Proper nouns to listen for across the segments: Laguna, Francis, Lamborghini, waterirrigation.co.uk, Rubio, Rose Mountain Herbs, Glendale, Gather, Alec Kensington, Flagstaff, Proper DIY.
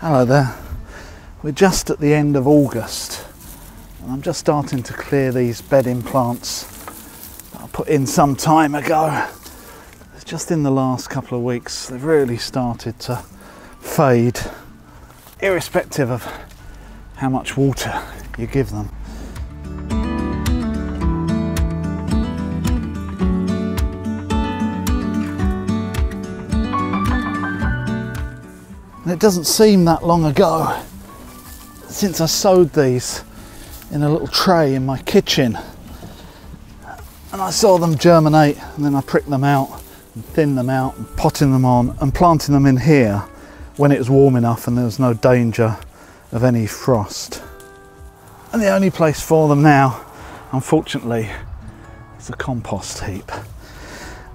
Hello there. We're just at the end of August and I'm just starting to clear these bedding plants that I put in some time ago. It's just in the last couple of weeks they've really started to fade, irrespective of how much water you give them. And it doesn't seem that long ago since I sowed these in a little tray in my kitchen, and I saw them germinate, and then I pricked them out and thinned them out and potting them on and planting them in here when it was warm enough and there was no danger of any frost. And the only place for them now, unfortunately, is a compost heap.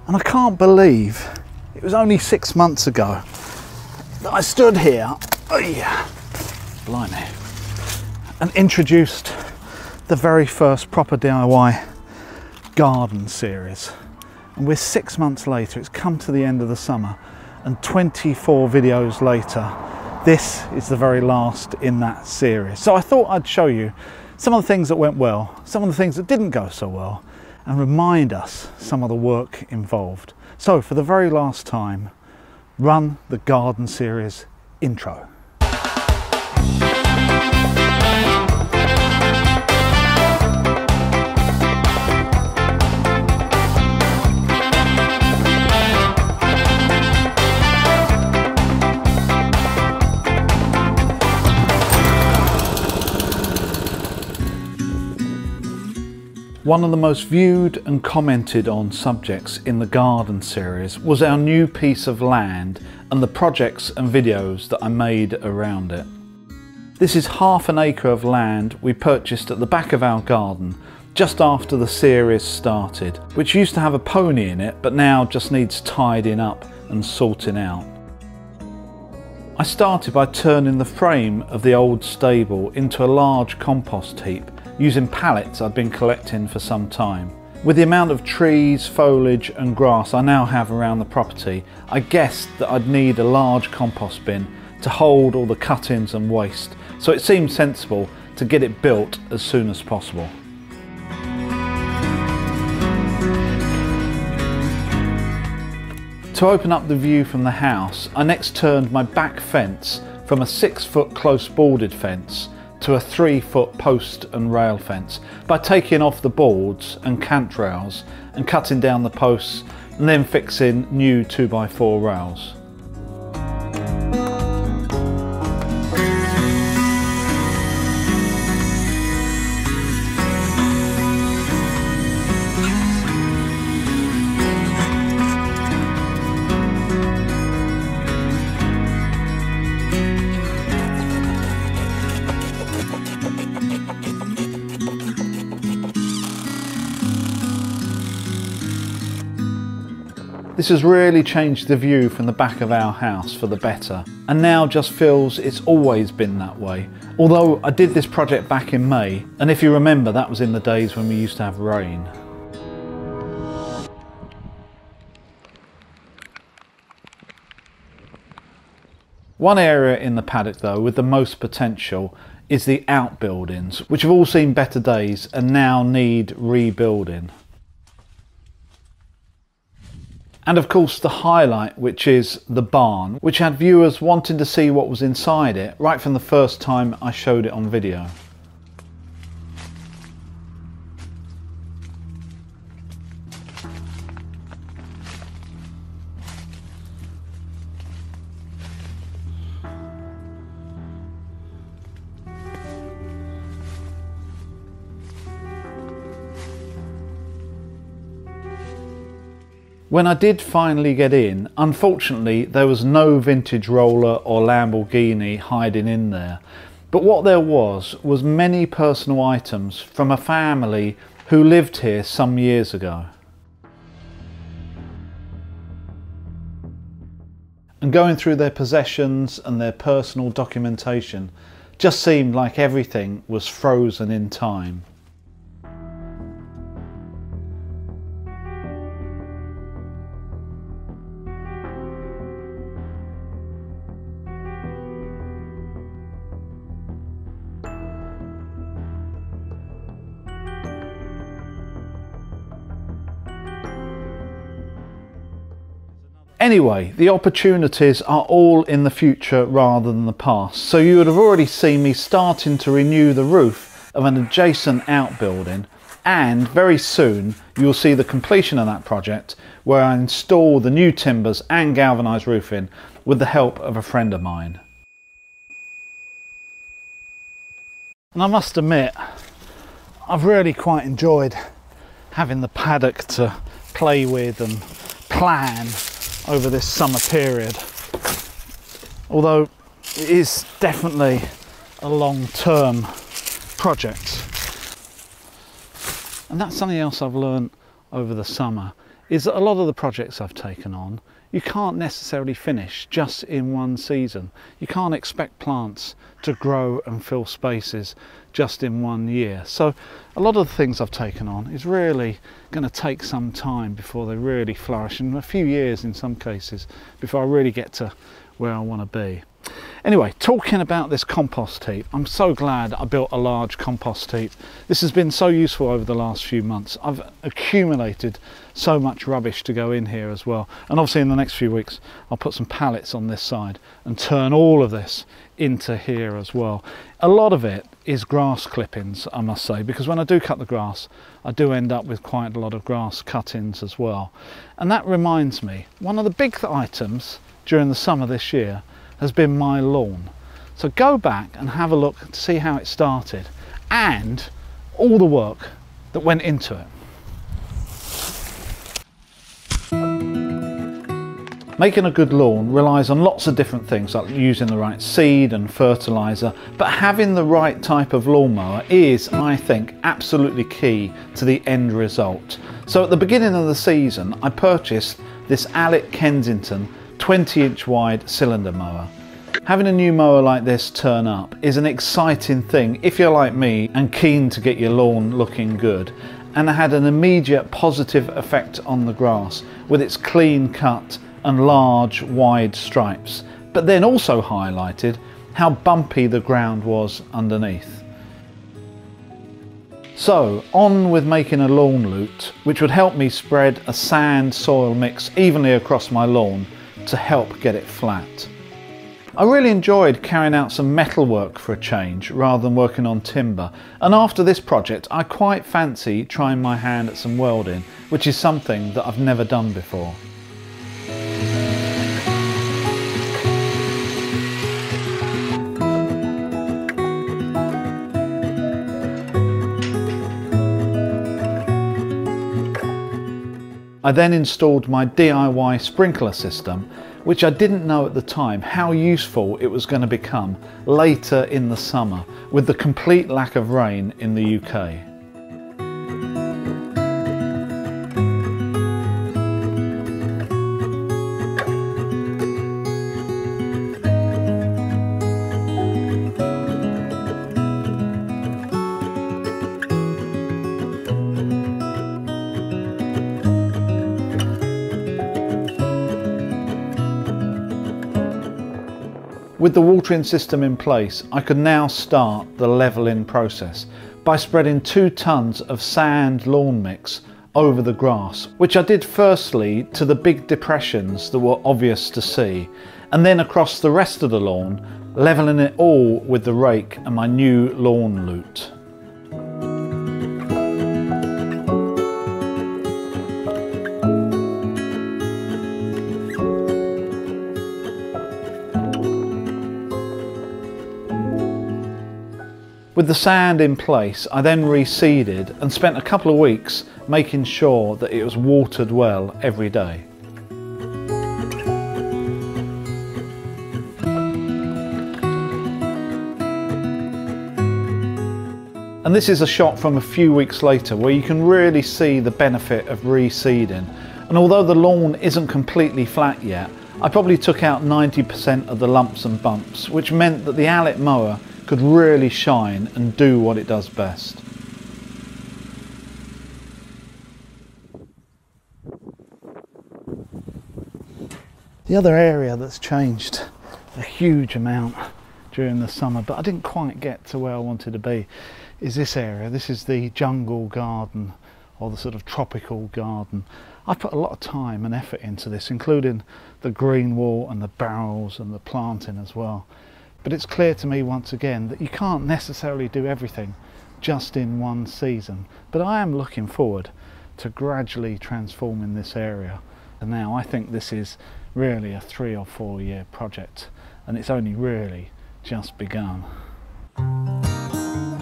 And I can't believe it was only 6 months ago I stood here, oh yeah, blimey, and introduced the very first Proper DIY garden series. And we're 6 months later, it's come to the end of the summer, and 24 videos later, this is the very last in that series. So I thought I'd show you some of the things that went well, some of the things that didn't go so well, and remind us some of the work involved. So for the very last time, run the garden series intro. One of the most viewed and commented on subjects in the garden series was our new piece of land and the projects and videos that I made around it. This is half an acre of land we purchased at the back of our garden just after the series started, which used to have a pony in it but now just needs tidying up and sorting out. I started by turning the frame of the old stable into a large compost heap using pallets I'd been collecting for some time. With the amount of trees, foliage and grass I now have around the property, I guessed that I'd need a large compost bin to hold all the cuttings and waste, so it seemed sensible to get it built as soon as possible. To open up the view from the house, I next turned my back fence from a 6-foot close boarded fence to a 3-foot post and rail fence by taking off the boards and cant rails and cutting down the posts and then fixing new 2x4 rails. This has really changed the view from the back of our house for the better, and now just feels it's always been that way. Although I did this project back in May, and if you remember, that was in the days when we used to have rain. One area in the paddock though with the most potential is the outbuildings, which have all seen better days and now need rebuilding. And of course the highlight, which is the barn, which had viewers wanting to see what was inside it right from the first time I showed it on video. When I did finally get in, unfortunately there was no vintage roller or Lamborghini hiding in there, but what there was many personal items from a family who lived here some years ago. And going through their possessions and their personal documentation just seemed like everything was frozen in time. Anyway, the opportunities are all in the future rather than the past, so you would have already seen me starting to renew the roof of an adjacent outbuilding, and very soon you'll see the completion of that project where I install the new timbers and galvanised roofing with the help of a friend of mine. And I must admit, I've really quite enjoyed having the paddock to play with and plan over this summer period, although it is definitely a long-term project. And that's something else I've learned over the summer, is that a lot of the projects I've taken on, you can't necessarily finish just in one season. You can't expect plants to grow and fill spaces just in one year. So a lot of the things I've taken on is really going to take some time before they really flourish, and a few years in some cases before I really get to where I want to be. Anyway, talking about this compost heap, I'm so glad I built a large compost heap. This has been so useful over the last few months. I've accumulated so much rubbish to go in here as well. And obviously in the next few weeks, I'll put some pallets on this side and turn all of this into here as well. A lot of it is grass clippings, I must say, because when I do cut the grass, I do end up with quite a lot of grass cuttings as well. And that reminds me, one of the big items during the summer this year has been my lawn. So go back and have a look to see how it started and all the work that went into it. Making a good lawn relies on lots of different things, like using the right seed and fertiliser, but having the right type of lawnmower is, I think, absolutely key to the end result. So at the beginning of the season, I purchased this Alec Kensington 20-inch wide cylinder mower. Having a new mower like this turn up is an exciting thing if you're like me and keen to get your lawn looking good, and it had an immediate positive effect on the grass with its clean cut and large wide stripes, but then also highlighted how bumpy the ground was underneath. So on with making a lawn lute, which would help me spread a sand soil mix evenly across my lawn to help get it flat. I really enjoyed carrying out some metal work for a change rather than working on timber, and after this project I quite fancy trying my hand at some welding, which is something that I've never done before. I then installed my DIY sprinkler system, which I didn't know at the time how useful it was going to become later in the summer with the complete lack of rain in the UK. With the watering system in place, I could now start the levelling process by spreading 2 tons of sand lawn mix over the grass, which I did firstly to the big depressions that were obvious to see, and then across the rest of the lawn, levelling it all with the rake and my new lawn lute. With the sand in place, I then reseeded and spent a couple of weeks making sure that it was watered well every day. And this is a shot from a few weeks later where you can really see the benefit of reseeding. And although the lawn isn't completely flat yet, I probably took out 90% of the lumps and bumps, which meant that the Alec mower could really shine and do what it does best. The other area that's changed a huge amount during the summer, but I didn't quite get to where I wanted to be, is this area. This is the jungle garden or the sort of tropical garden. I've put a lot of time and effort into this, including the green wall and the barrels and the planting as well. But it's clear to me once again that you can't necessarily do everything just in one season. But I am looking forward to gradually transforming this area. And now I think this is really a 3 or 4 year project, and it's only really just begun.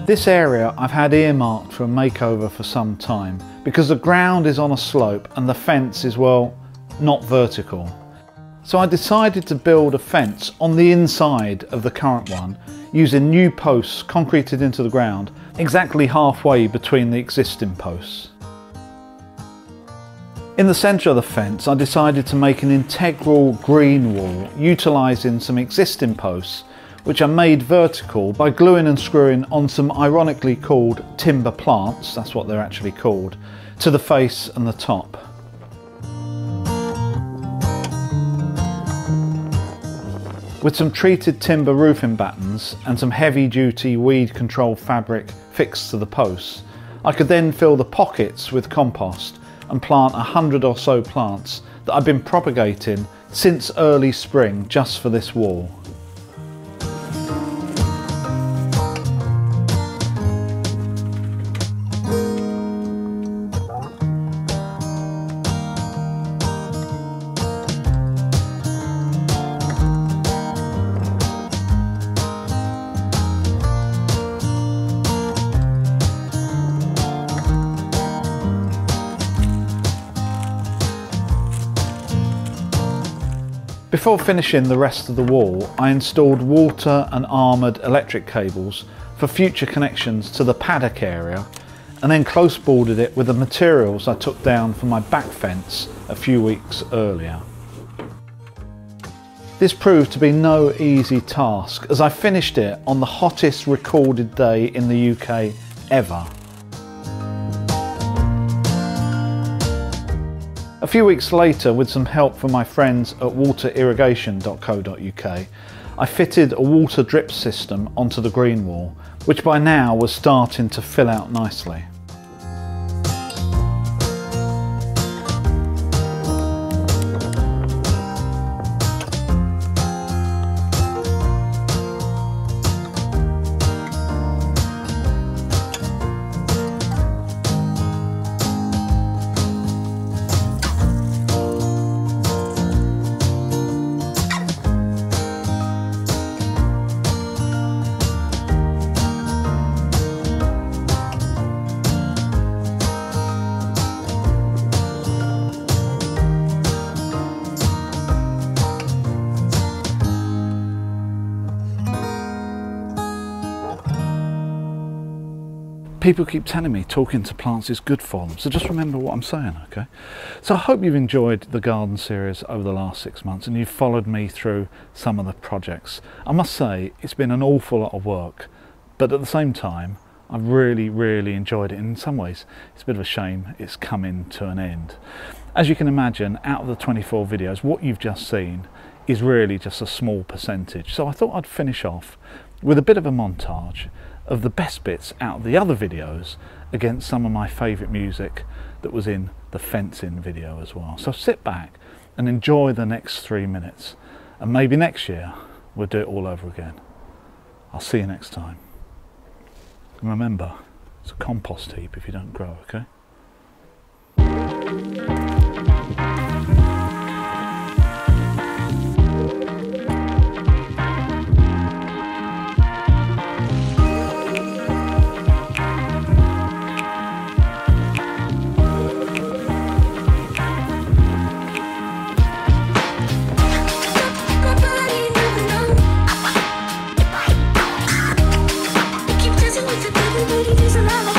This area I've had earmarked for a makeover for some time because the ground is on a slope and the fence is, well, not vertical. So I decided to build a fence on the inside of the current one using new posts concreted into the ground exactly halfway between the existing posts. In the centre of the fence I decided to make an integral green wall utilising some existing posts which I made vertical by gluing and screwing on some ironically called timber plants, that's what they're actually called, to the face and the top. With some treated timber roof embattens and some heavy duty weed control fabric fixed to the posts, I could then fill the pockets with compost and plant 100 or so plants that I've been propagating since early spring just for this wall. Before finishing the rest of the wall, I installed water and armoured electric cables for future connections to the paddock area, and then close boarded it with the materials I took down from my back fence a few weeks earlier. This proved to be no easy task, as I finished it on the hottest recorded day in the UK ever. A few weeks later, with some help from my friends at waterirrigation.co.uk, I fitted a water drip system onto the green wall, which by now was starting to fill out nicely. People keep telling me talking to plants is good for them, so just remember what I'm saying, okay? So I hope you've enjoyed the garden series over the last 6 months and you've followed me through some of the projects. I must say, it's been an awful lot of work, but at the same time, I've really enjoyed it. And in some ways, it's a bit of a shame it's coming to an end. As you can imagine, out of the 24 videos, what you've just seen is really just a small percentage. So I thought I'd finish off with a bit of a montage of the best bits out of the other videos against some of my favourite music that was in the fencing video as well. So sit back and enjoy the next 3 minutes, and maybe next year we'll do it all over again. I'll see you next time. And remember, it's a compost heap if you don't grow, okay? There's a lot of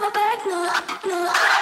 never back, no, no.